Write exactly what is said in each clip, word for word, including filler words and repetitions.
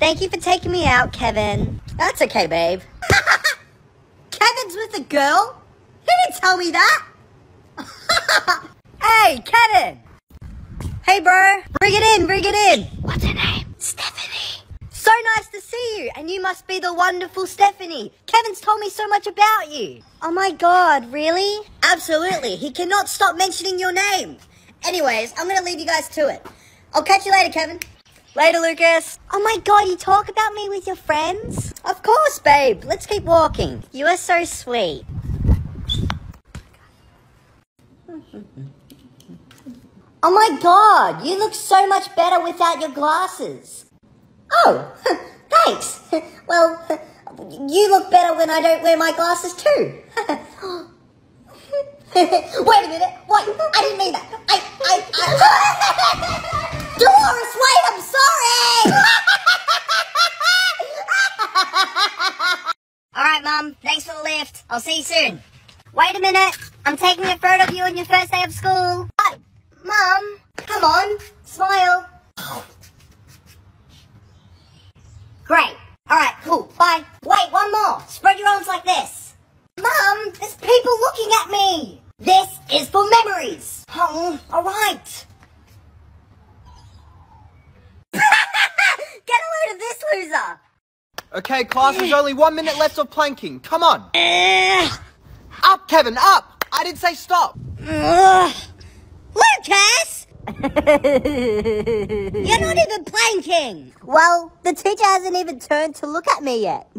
Thank you for taking me out, Kevin. That's okay, babe. Kevin's with a girl? He didn't tell me that. Hey, Kevin. Hey, bro. Bring it in, bring it in. What's her name? Stephanie. So nice to see you. And you must be the wonderful Stephanie. Kevin's told me so much about you. Oh, my God. Really? Absolutely. He cannot stop mentioning your name. Anyways, I'm going to leave you guys to it. I'll catch you later, Kevin. Later, Lucas. Oh my God, you talk about me with your friends? Of course, babe. Let's keep walking. You are so sweet. Oh my God, you look so much better without your glasses. Oh, thanks. Well, you look better when I don't wear my glasses too. Wait a minute. What? I didn't mean that. I, I, I... Dolores, wait, I'm sorry! Alright, Mum, thanks for the lift. I'll see you soon. Wait a minute, I'm taking a photo of you on your first day of school. Oh, Mum, come on, smile. Great, alright, cool, bye. Wait, one more, spread your arms like this. Mum, there's people looking at me. This is for memories. Oh, alright. Okay, class, there's only one minute left of planking. Come on. Uh, up, Kevin, up. I didn't say stop. Uh, Lucas! You're not even planking. Well, the teacher hasn't even turned to look at me yet.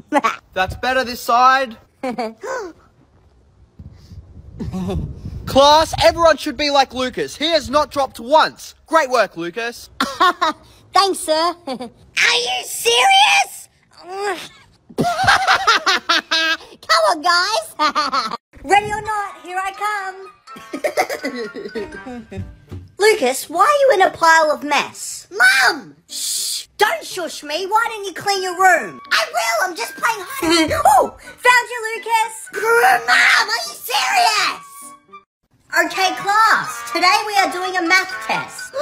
That's better this side. Class, everyone should be like Lucas. He has not dropped once. Great work, Lucas. Thanks, sir. Are you serious? Come on, guys. Ready or not, here I come. Lucas, why are you in a pile of mess? Mum! Shh! Don't shush me. Why don't you clean your room? I will. I'm just playing hide. Oh, found you, Lucas. Mum, are you serious? Okay, class. Today we are doing a math test.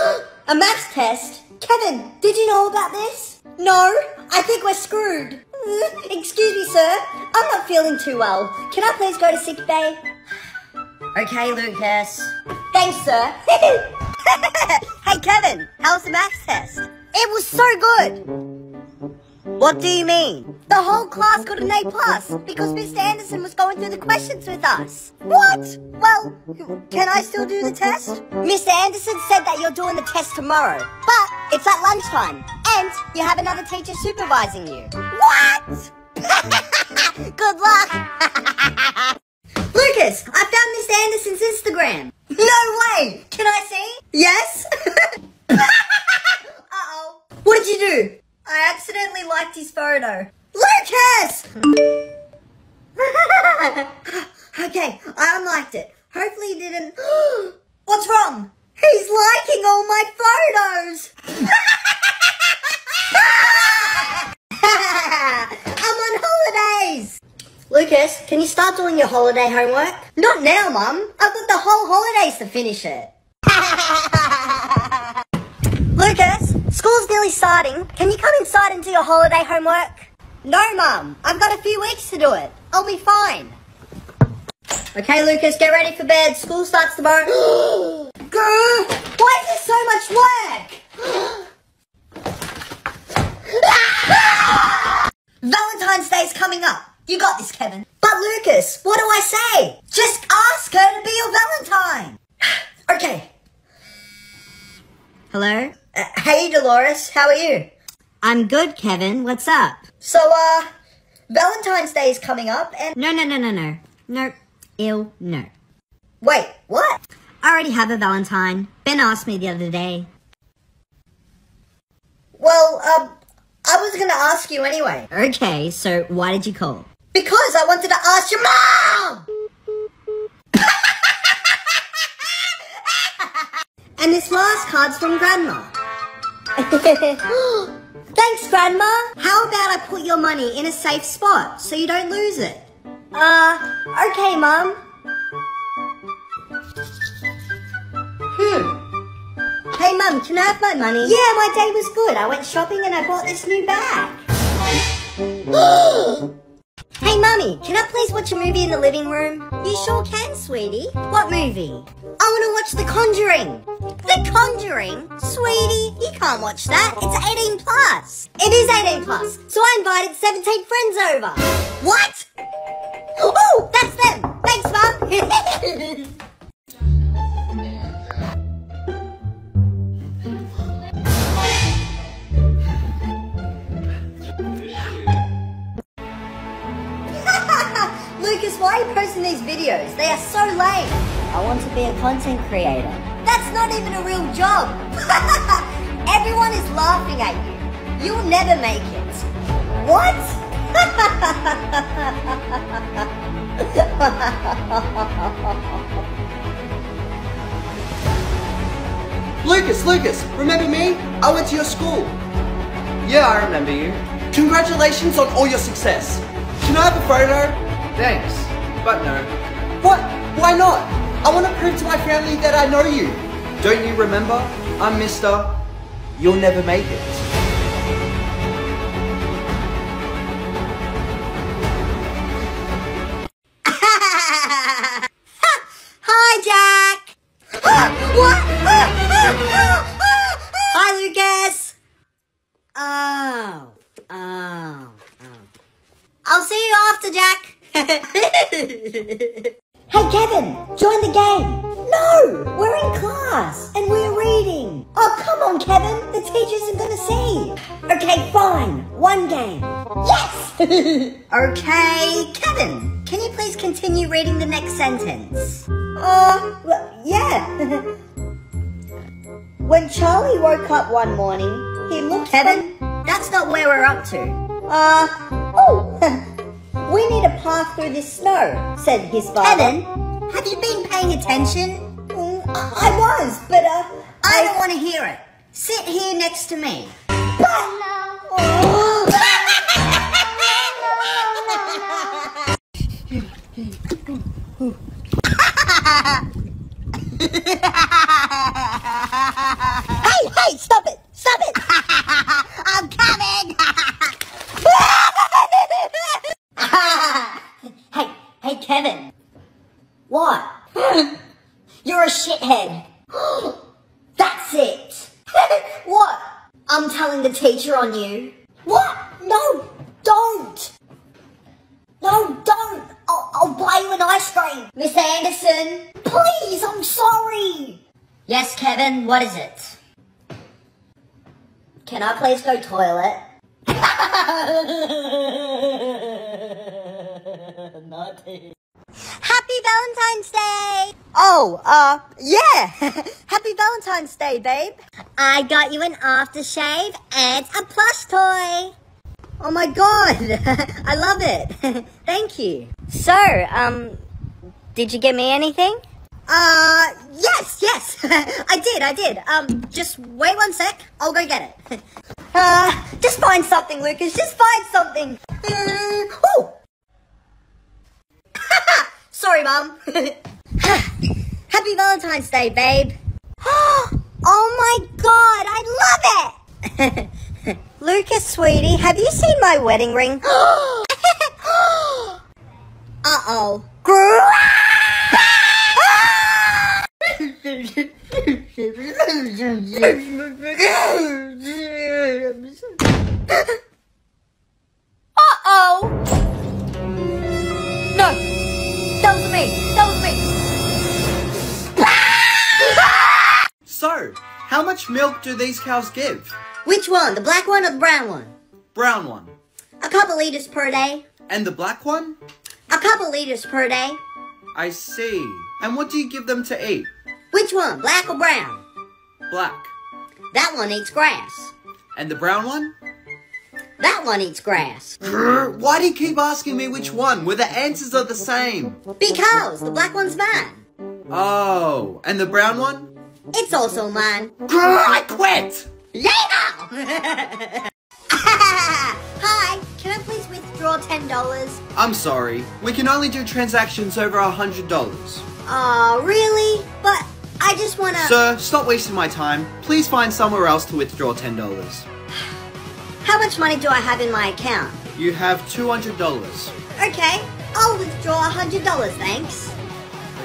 A math test? Kevin, did you know about this? No, I think we're screwed. Excuse me, sir. I'm not feeling too well. Can I please go to sick bay? Okay, Lucas. Thanks, sir. Hey, Kevin, how was the maths test? It was so good. What do you mean? The whole class got an A plus because Mister Anderson was going through the questions with us. What? Well, can I still do the test? Mister Anderson said that you're doing the test tomorrow, but it's at lunchtime. And you have another teacher supervising you. What? Good luck. Lucas, I found Miss Anderson's Instagram. No way. Can I see? Yes. Uh-oh. What did you do? I accidentally liked his photo. Lucas! Okay, I unliked it. Hopefully he didn't... What's wrong? He's liking all my photos. I'm on holidays! Lucas, can you start doing your holiday homework? Not now, Mum. I've got the whole holidays to finish it. Lucas, school's nearly starting. Can you come inside and do your holiday homework? No, Mum. I've got a few weeks to do it. I'll be fine. Okay, Lucas, get ready for bed. School starts tomorrow. Grr, why is there so much work? Valentine's Day's coming up. You got this, Kevin. But Lucas, what do I say? Just ask her to be your Valentine. Okay. Hello? Uh, hey, Dolores. How are you? I'm good, Kevin. What's up? So, uh, Valentine's Day is coming up and... No, no, no, no, no. Nope. Ew, no. Wait, what? I already have a Valentine. Ben asked me the other day. Well, um... I was going to ask you anyway. Okay, so why did you call? Because I wanted to ask your mom! And this last card's from Grandma. Thanks, Grandma. How about I put your money in a safe spot so you don't lose it? Uh, okay, Mum. Hmm. Hey, Mum, can I have my money? Yeah, my day was good. I went shopping and I bought this new bag. Hey, Mummy, can I please watch a movie in the living room? You sure can, sweetie. What movie? I want to watch The Conjuring. The Conjuring? Sweetie, you can't watch that. It's eighteen plus. It is eighteen plus, so I invited seventeen friends over. What? Oh, that's them. Thanks, Mum. Lucas, why are you posting these videos? They are so lame. I want to be a content creator. That's not even a real job. Everyone is laughing at you. You'll never make it. What? Lucas, Lucas, remember me? I went to your school. Yeah, I remember you. Congratulations on all your success. Can I have a photo? Thanks, but no. What? Why not? I want to prove to my family that I know you. Don't you remember? I'm Mister You'll Never Make It. Hi, Jack. What? Hi, Lucas. Oh, oh, oh. I'll see you after, Jack. Hey Kevin, join the game. No, we're in class and we're reading. Oh, come on Kevin, the teacher isn't gonna see. Okay, fine, one game. Yes! Okay, Kevin, can you please continue reading the next sentence? Uh, well, yeah. When Charlie woke up one morning, he looked... Kevin, that's not where we're up to. Uh, oh. We need a path through this snow, said his father. Kevin, have you been paying attention? Mm, I was, but uh... I, I don't want to hear it. Sit here next to me. But... Oh. Hey, hey, stop it, stop it. I'm coming. Hey, hey Kevin. What? You're a shithead. That's it. What? I'm telling the teacher on you. What? No, don't. No, don't. I'll, I'll buy you an ice cream. Miss Anderson. Please, I'm sorry. Yes, Kevin, what is it? Can I please go toilet? Naughty. Happy Valentine's Day! Oh, uh, yeah! Happy Valentine's Day, babe! I got you an aftershave and a plush toy! Oh my god! I love it! Thank you! So, um, did you get me anything? Uh, yes, yes! I did, I did! Um, just wait one sec, I'll go get it. Uh, just find something, Lucas, just find something! Mm, oh! Sorry, Mum. Happy Valentine's Day, babe. Oh my god, I love it! Lucas, sweetie, have you seen my wedding ring? Uh-oh. Uh-oh. No! That was me! That was me! So, how much milk do these cows give? Which one? The black one or the brown one? Brown one. A couple litres per day. And the black one? A couple litres per day. I see. And what do you give them to eat? Which one? Black or brown? Black. That one eats grass. And the brown one? That one eats grass. Why do you keep asking me which one, where the answers are the same? Because the black one's mine. Oh, and the brown one? It's also mine. I quit! Later! Hi, can I please withdraw ten dollars? I'm sorry, we can only do transactions over one hundred dollars. Oh, really? But I just wanna— Sir, stop wasting my time. Please find somewhere else to withdraw ten dollars. How much money do I have in my account? You have two hundred dollars. Okay, I'll withdraw one hundred dollars, thanks.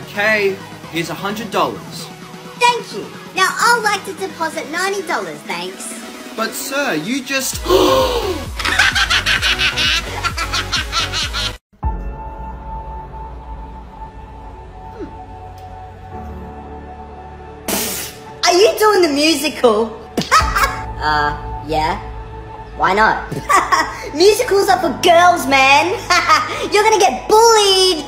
Okay, here's one hundred dollars. Thank you. Now I'd like to deposit ninety dollars, thanks. But sir, you just— Are you doing the musical? uh, yeah. Why not? Musicals are for girls, man. You're gonna get bullied.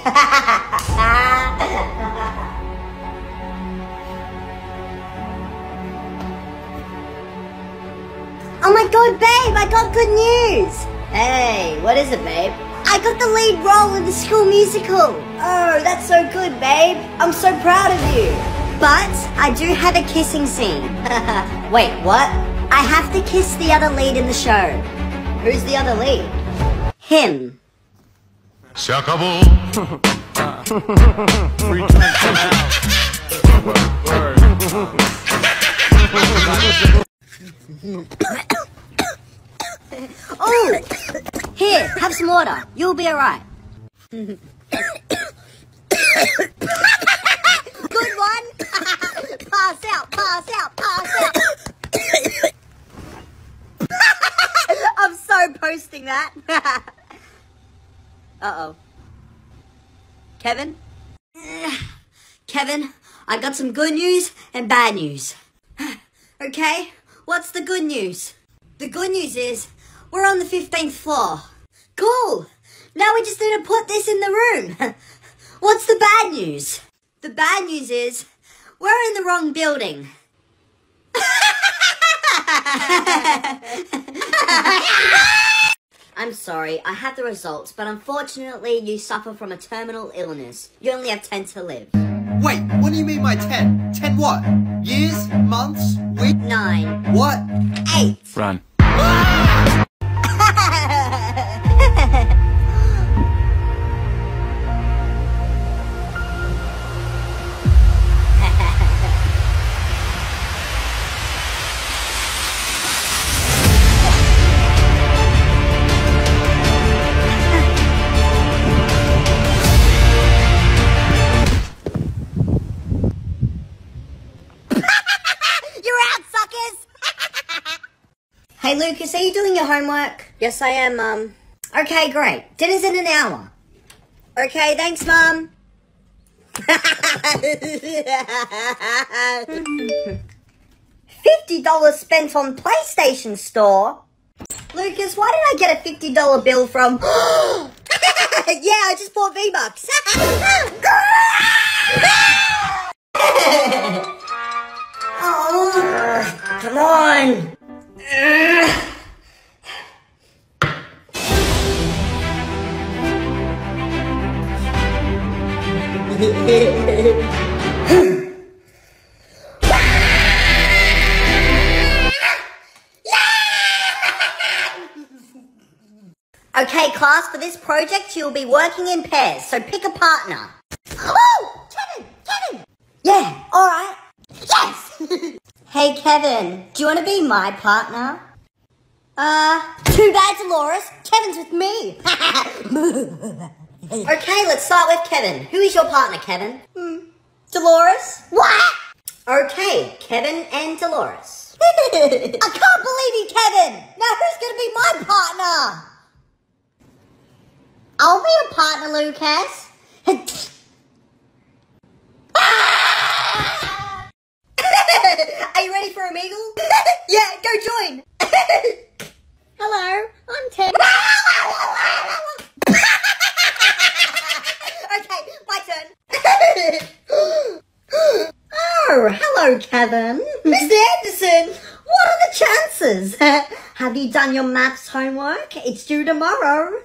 Oh my god, babe, I got good news. Hey, what is it, babe? I got the lead role in the school musical. Oh, that's so good, babe. I'm so proud of you. But I do have a kissing scene. Wait, what? I have to kiss the other lead in the show. Who's the other lead? Him. Oh! Here, have some water. You'll be alright. Good one! Pass out, pass out, pass out! I'm so posting that. Uh-oh. Kevin? Kevin, I got some good news and bad news. Okay, what's the good news? The good news is we're on the fifteenth floor. Cool. Now we just need to put this in the room. What's the bad news? The bad news is we're in the wrong building. I'm sorry, I have the results, but unfortunately you suffer from a terminal illness. You only have ten to live. Wait, what do you mean by ten? Ten what? Years? Months? Weeks? Nine. What? Eight. Run. Hey Lucas, are you doing your homework? Yes, I am, Mum. Okay, great. Dinner's in an hour. Okay, thanks, Mum. fifty dollars spent on PlayStation Store? Lucas, why did I get a fifty dollar bill from... Yeah, I just bought V-Bucks. Oh, come on. Okay, class, for this project you'll be working in pairs, so pick a partner. Oh, Kevin, Kevin! Yeah, alright. Yes! Hey Kevin, do you want to be my partner? Uh, too bad, Dolores. Kevin's with me. Okay, let's start with Kevin. Who is your partner, Kevin? Hmm. Dolores? What? Okay, Kevin and Dolores. I can't believe you, Kevin. Now who's going to be my partner? I'll be your partner, Lucas. Are you ready for a meagle? Yeah, go join! Hello, I'm Ted. Okay, my turn. Oh, hello, Kevin. Mister Anderson, what are the chances? Have you done your maths homework? It's due tomorrow.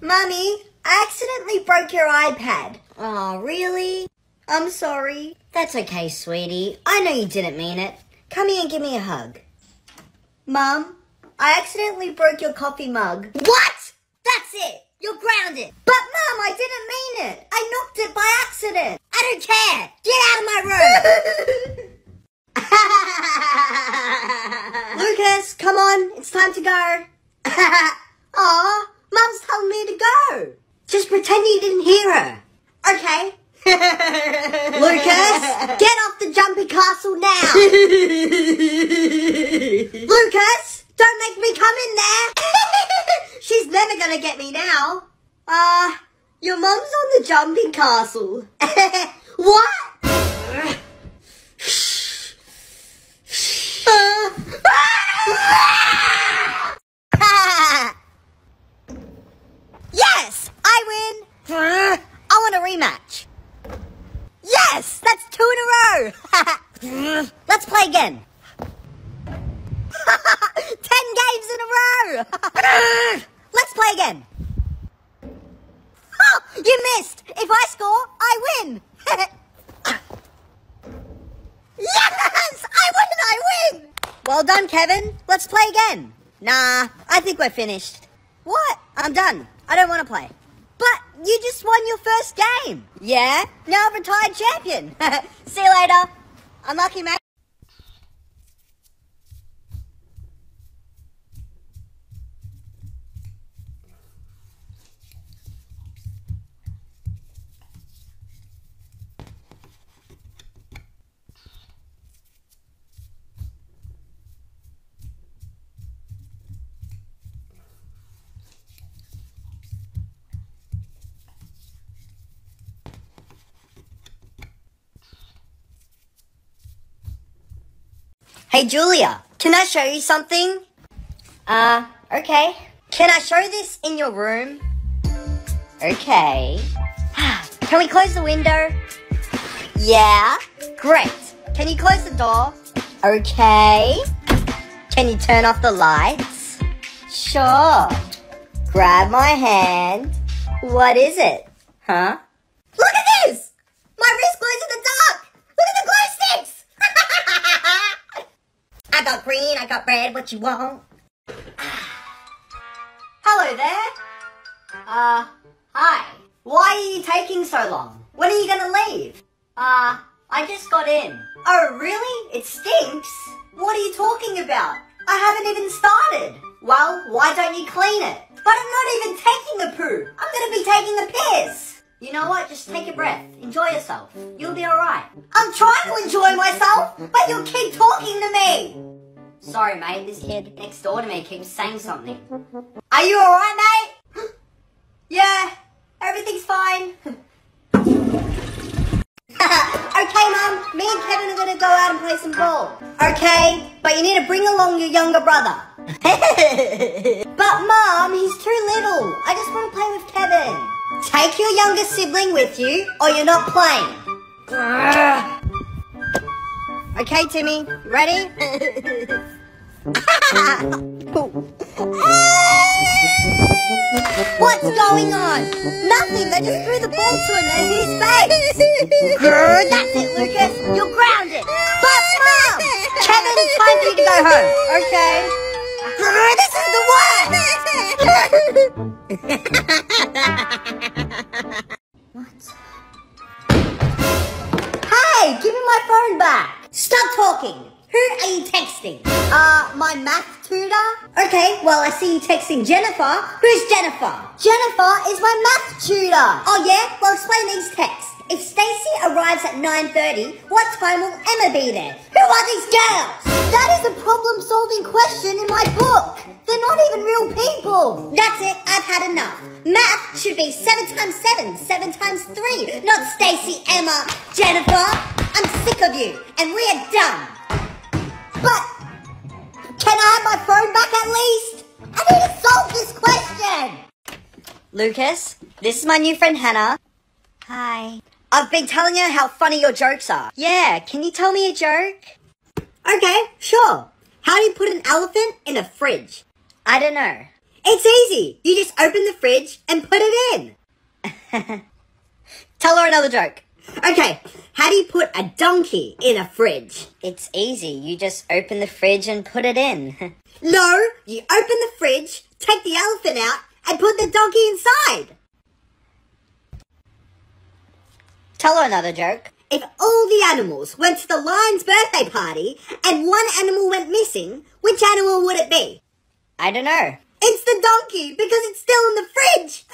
Mummy, I accidentally broke your iPad. Oh, really? I'm sorry. That's okay, sweetie. I know you didn't mean it. Come here and give me a hug. Mum, I accidentally broke your coffee mug. What? That's it. You're grounded. But Mum, I didn't mean it. I knocked it by accident. I don't care. Get out of my room. Lucas, come on. It's time to go. Aw, Mum's telling me to go. Just pretend you didn't hear her. Okay. Lucas, get off the jumpy castle now. Lucas, don't make me come in there. She's never gonna get me now. Uh, your mum's on the jumpy castle. What? Yes, I win. I want a rematch. Yes, that's two in a row. Let's play again. Ten games in a row. Let's play again. Oh, you missed. If I score, I win. Yes, I win, I win. Well done, Kevin. Let's play again. Nah, I think we're finished. What? I'm done. I don't want to play. But you just won your first game. Yeah, now I'm a retired champion. See you later. Unlucky, mate. Hey Julia, can I show you something? Uh, okay. Can I show this in your room? Okay. Can we close the window? Yeah. Great. Can you close the door? Okay. Can you turn off the lights? Sure. Grab my hand. What is it? Huh? Look at this! My wrist glows in the dark! Look at the glow sticks! I got green, I got red, what you want? Hello there. Uh, hi. Why are you taking so long? When are you gonna leave? Uh, I just got in. Oh, really? It stinks? What are you talking about? I haven't even started. Well, why don't you clean it? But I'm not even taking the poo. I'm gonna be taking the piss. You know what? Just take a breath. Enjoy yourself. You'll be alright. I'm trying to enjoy myself, but your kid talking to me! Sorry, mate. This kid next door to me keeps saying something. Are you alright, mate? Yeah. Everything's fine. Okay, Mum. Me and Kevin are gonna go out and play some ball. Okay, but you need to bring along your younger brother. But, Mum, he's too little. I just want to play with Kevin. Take your younger sibling with you, or you're not playing. Okay, Timmy, ready? What's going on? Nothing, they just threw the ball to him and his face. That's it, Lucas, you're grounded. But, Mum, Kevin, it's time for you to go home. Okay. This is the worst! Hey, give me my phone back. Stop talking. Who are you texting? Uh, my math tutor. Okay, well, I see you texting Jennifer. Who's Jennifer? Jennifer is my math tutor. Oh, yeah? Well, explain these texts. If Stacy arrives at nine thirty, what time will Emma be there? Who are these girls? That is a problem-solving question in my book. They're not even real people. That's it. I've had enough. Math should be seven times seven, seven times three, not Stacy, Emma, Jennifer. I'm sick of you, and we are done. But can I have my phone back at least? I need to solve this question. Lucas, this is my new friend Hannah. Hi. I've been telling her how funny your jokes are. Yeah, can you tell me a joke? Okay, sure. How do you put an elephant in a fridge? I don't know. It's easy. You just open the fridge and put it in. Tell her another joke. Okay, how do you put a donkey in a fridge? It's easy. You just open the fridge and put it in. No, you open the fridge, take the elephant out, I put the donkey inside. Tell her another joke. If all the animals went to the lion's birthday party and one animal went missing, which animal would it be? I don't know. It's the donkey because it's still in the fridge.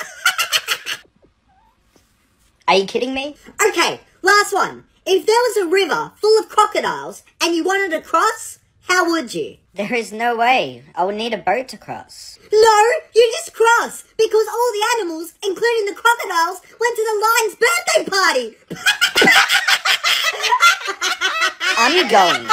Are you kidding me? Okay, last one. If there was a river full of crocodiles and you wanted to cross, how would you? There is no way. I would need a boat to cross. No, you just cross because all the animals, including the crocodiles, went to the lion's birthday party. I'm going.